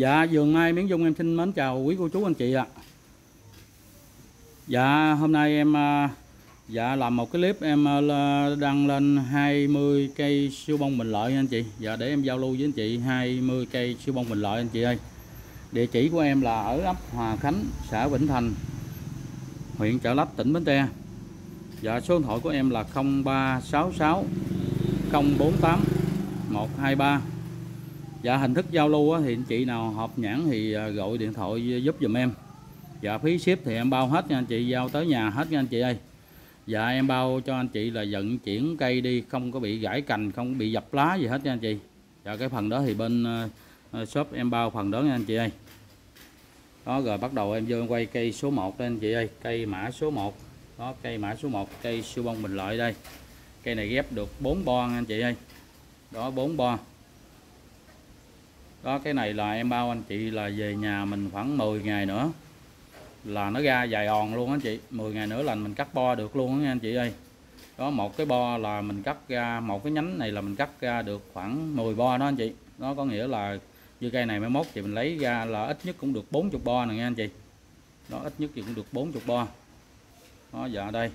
Dạ, vườn mai Miếng Dung em xin mến chào quý cô chú anh chị ạ. Dạ, hôm nay em làm một cái clip em đăng lên 20 cây siêu bông Bình Lợi anh chị. Dạ, để em giao lưu với anh chị 20 cây siêu bông Bình Lợi anh chị ơi. Địa chỉ của em là ở ấp Hòa Khánh, xã Vĩnh Thành, huyện Trợ Lách, tỉnh Bến Tre. Dạ, số điện thoại của em là 0366 048 123. Dạ, hình thức giao lưu thì anh chị nào hợp nhãn thì gọi điện thoại giúp dùm em. Dạ, phí ship thì em bao hết nha anh chị, giao tới nhà hết nha anh chị ơi. Dạ, em bao cho anh chị là vận chuyển cây đi, không có bị gãy cành, không có bị dập lá gì hết nha anh chị. Dạ, cái phần đó thì bên shop em bao phần đó nha anh chị ơi. Đó, rồi bắt đầu em vô em quay cây số 1 đây anh chị ơi, cây mã số 1. Đó, cây mã số 1, cây siêu bông Bình Lợi đây. Cây này ghép được 4 bo anh chị ơi. Đó, 4 bo. Đó, cái này là em bao anh chị là về nhà mình khoảng 10 ngày nữa là nó ra dài òn luôn anh chị. 10 ngày nữa là mình cắt bo được luôn nha anh chị ơi. Đó, một cái bo là mình cắt ra, một cái nhánh này là mình cắt ra được khoảng 10 bo đó anh chị. Nó có nghĩa là như cây này mai mốt thì mình lấy ra là ít nhất cũng được 40 bo này nha anh chị. Đó, ít nhất thì cũng được 40 bo. Đó, dạ đây.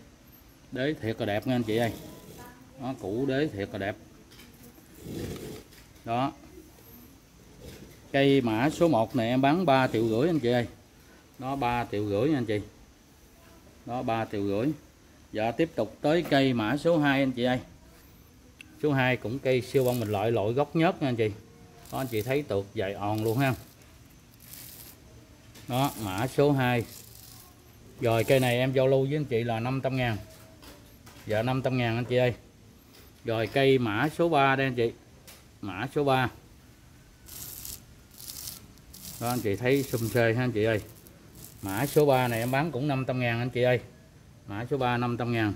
Đế thiệt là đẹp nha anh chị ơi. Nó củ đế thiệt là đẹp. Đó. Cây mã số 1 này em bán 3,5 triệu anh chị ơi. Đó, 3,5 triệu nha anh chị. Đó, 3,5 triệu. Dạ, tiếp tục tới cây mã số 2 anh chị ơi. Số 2 cũng cây siêu bông Bình Lợi, loại gốc nhớt nha anh chị. Đó, anh chị thấy tược dài òn luôn ha. Đó, mã số 2. Rồi, cây này em giao lưu với anh chị là 500.000. Dạ, 500.000 anh chị ơi. Rồi, cây mã số 3 đây anh chị. Mã số 3. Đó, anh chị thấy xùm xê ha anh chị ơi. Mã số 3 này em bán cũng 500.000 anh chị ơi. Mã số 3 500.000.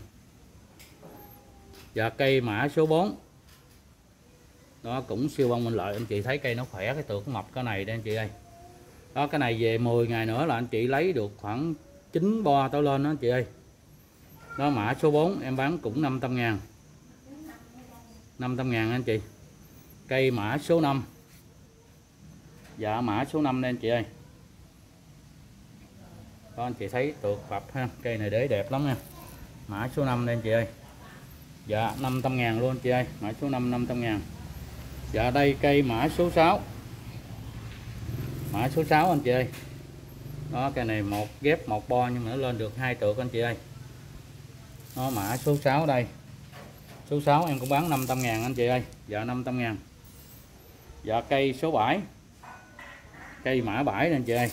Và cây mã số 4. Đó, cũng siêu bông Bình Lợi. Anh chị thấy cây nó khỏe, cái tược mọc cái này đây anh chị ơi. Đó, cái này về 10 ngày nữa là anh chị lấy được khoảng 9 bo tao lên đó anh chị ơi. Đó, mã số 4 em bán cũng 500.000. 500.000 anh chị. Cây mã số 5. Dạ, mã số 5 đây anh chị ơi. Đó, anh chị thấy tược phập ha. Cây này đế đẹp lắm nha. Mã số 5 đây anh chị ơi. Dạ, 500.000 luôn anh chị ơi. Mã số 5 500.000. Dạ, đây cây mã số 6. Mã số 6 anh chị ơi. Đó, cây này một ghép một bo nhưng mà nó lên được 2 tược anh chị ơi. Đó, mã số 6 đây. Số 6 em cũng bán 500.000 anh chị ơi. Dạ, 500.000. Dạ, cây số 7. Cây mã 7 anh chị ơi.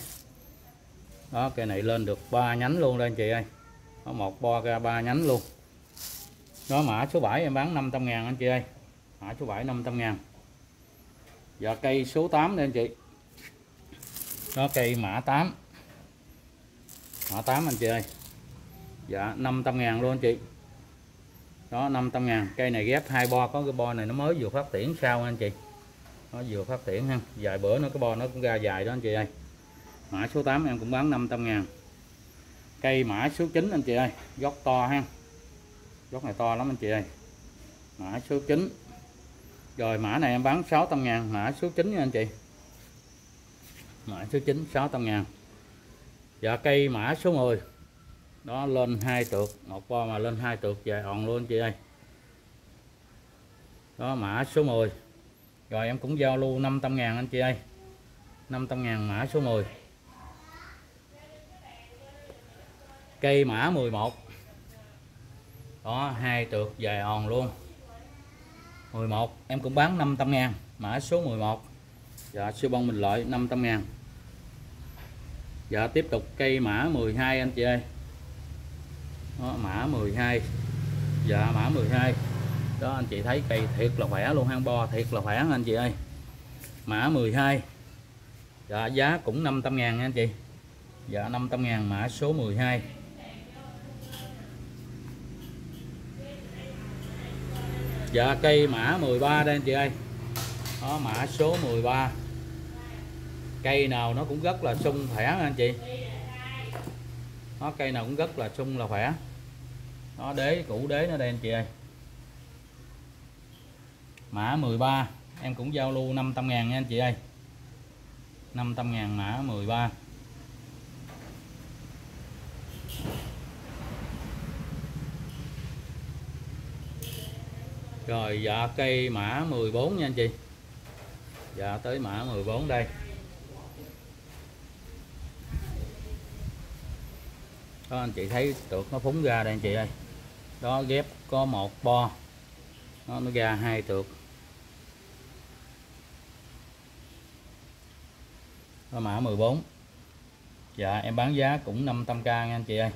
Đó, cây này lên được 3 nhánh luôn đây anh chị ơi. Có một bo ra 3 nhánh luôn. Đó, mã số 7 em bán 500.000 anh chị ơi. Mã số 7 500.000. Và cây số 8 đây anh chị. Đó, cây mã 8. Mã 8 anh chị ơi. Dạ, 500.000 luôn anh chị. Đó, 500.000. Cây này ghép 2 bo, có cái bo này nó mới vừa phát triển sao anh chị. Nó vừa phát triển ha, vài bữa nó cái bo nó cũng ra dài đó anh chị ơi. Mã số 8 em cũng bán 500.000. Cây mã số 9 anh chị ơi, gốc to ha. Gốc này to lắm anh chị ơi. Mã số 9. Rồi, mã này em bán 600.000, mã số 9 nha anh chị. Mã số 9 600.000. Và cây mã số 10. Đó, lên 2 tược, một bo mà lên 2 tược dài òn luôn anh chị ơi. Đó, mã số 10. Rồi, em cũng giao lưu 500.000 anh chị ơi. 500.000 mã số 10. Cây mã 11. Đó, 2 tược dài òn luôn. 11 em cũng bán 500.000, mã số 11. Dạ, siêu bông Bình Lợi 500.000. Dạ, tiếp tục cây mã 12 anh chị ơi. Đó, mã 12. Dạ, mã 12. Đó, anh chị thấy cây thiệt là khỏe luôn, hang bo thiệt là khỏe anh chị ơi. Mã 12. Dạ, giá cũng 500.000 nha anh chị. Dạ, 500.000 mã số 12. Dạ, cây mã 13 đây anh chị ơi. Đó, mã số 13. Cây nào nó cũng rất là sung khỏe anh chị. Đó, cây nào cũng rất là sung là khỏe. Đó, đế, củ đế nó đây anh chị ơi. Mã 13 em cũng giao lưu 500.000 nha anh chị ơi. 500.000 mã 13. Rồi dạ cây mã 14 nha anh chị. Dạ tới mã 14 đây. Đó anh chị thấy tược nó phúng ra đây anh chị ơi. Đó ghép có một bo. Đó, nó ra hai tược. Đó, mã 14. Dạ em bán giá cũng 500k nha anh chị ơi.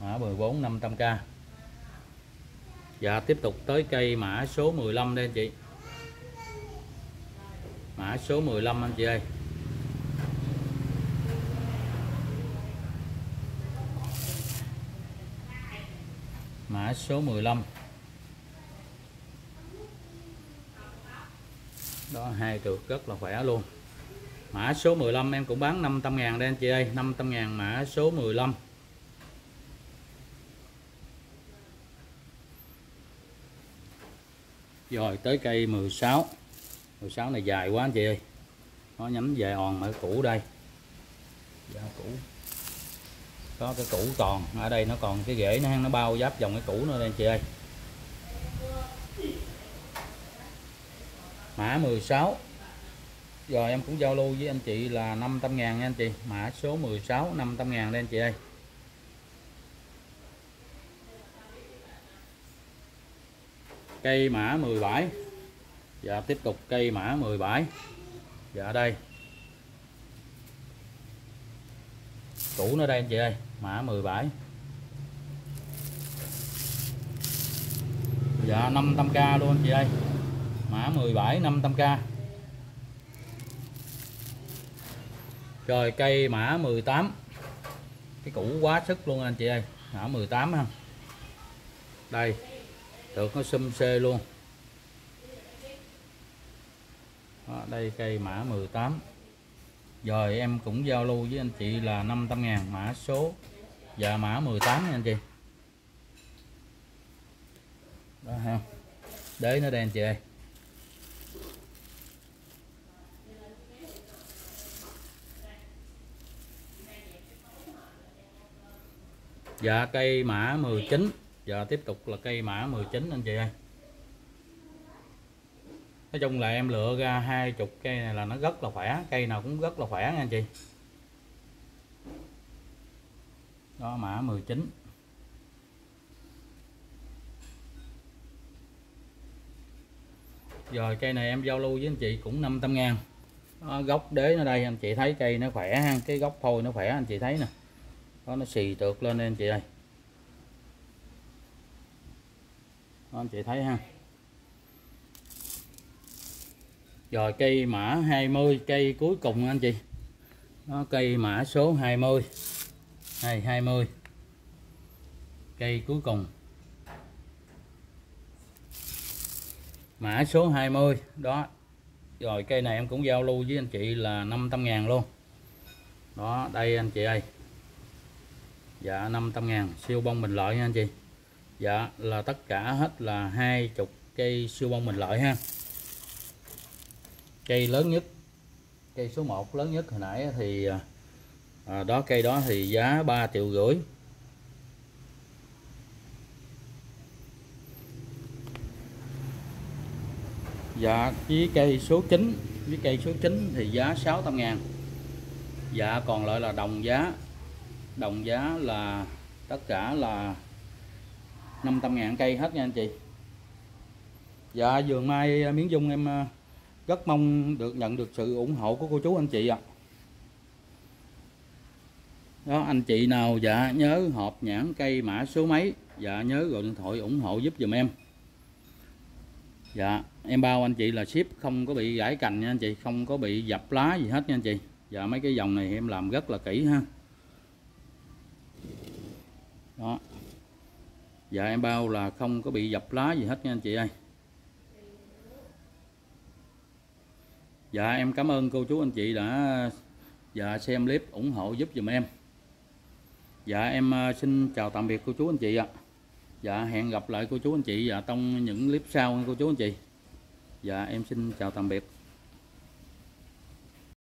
Mã 14 500k. Dạ tiếp tục tới cây mã số 15 đây anh chị. Mã số 15 anh chị ơi. Mã số 15. Đó hai tược rất là khỏe luôn. Mã số 15 em cũng bán 500.000 đây anh chị ơi, 500.000 mã số 15. Rồi tới cây 16. 16 này dài quá anh chị ơi. Nó nhánh dài òn ở cũ đây. Dạ cũ. Có cái cũ còn, ở đây nó còn cái rễ nó bao giáp vòng cái cũ nữa đây anh chị ơi. Mã 16. Rồi em cũng giao lưu với anh chị là 500.000 nha anh chị. Mã số 16 500.000 đây anh chị ơi. Cây mã 17. Dạ tiếp tục cây mã 17. Dạ đây. Cũ nó đây anh chị ơi, mã 17. Dạ 500k luôn anh chị ơi. Mã 17 500k. Rồi cây mã 18. Cái cũ quá sức luôn anh chị ơi. Mã 18 ha. Đây. Được nó xum xê luôn. Đó, đây cây mã 18. Rồi em cũng giao lưu với anh chị là 500.000 mã số và mã 18 nha anh chị. Đó ha. Đế nó đây anh chị ơi. Dạ cây mã 19. Giờ tiếp tục là cây mã 19 anh chị ơi. Nói chung là em lựa ra 20 cây này là nó rất là khỏe, cây nào cũng rất là khỏe nha anh chị. Đó mã 19. Rồi cây này em giao lưu với anh chị cũng 500.000. Đó, gốc đế nó đây anh chị thấy cây nó khỏe ha, cái gốc phôi nó khỏe anh chị thấy nè. Đó nó xì tược lên đây anh chị ơi. Đó, anh chị thấy ha. Rồi cây mã 20, cây cuối cùng anh chị. Đó, cây mã số 20. Đây 20. Cây cuối cùng. Mã số 20 đó. Rồi cây này em cũng giao lưu với anh chị là 500.000 luôn. Đó, đây anh chị ơi. Dạ 500.000 siêu bông Bình Lợi nha anh chị. Dạ là tất cả hết là 20 cây siêu bông Bình Lợi ha. Cây lớn nhất, cây số 1 lớn nhất hồi nãy thì đó, cây đó thì giá 3,5 triệu. Dạ với cây số 9, với cây số 9 thì giá 600.000. Dạ còn lại là đồng giá. Đồng giá là tất cả là 500.000 cây hết nha anh chị. Dạ vườn mai Miếng Dung em rất mong được nhận được sự ủng hộ của cô chú anh chị ạ. Đó anh chị nào dạ nhớ hộp nhãn cây mã số mấy, dạ nhớ gọi điện thoại ủng hộ giúp dùm em. Dạ em bao anh chị là ship không có bị gãy cành nha anh chị, không có bị dập lá gì hết nha anh chị. Dạ mấy cái dòng này em làm rất là kỹ ha. Đó. Dạ em bao là không có bị dập lá gì hết nha anh chị ơi. Dạ em cảm ơn cô chú anh chị đã dạ xem clip ủng hộ giúp dùm em. Dạ em xin chào tạm biệt cô chú anh chị ạ. Dạ hẹn gặp lại cô chú anh chị dạ trong những clip sau cô chú anh chị. Dạ em xin chào tạm biệt.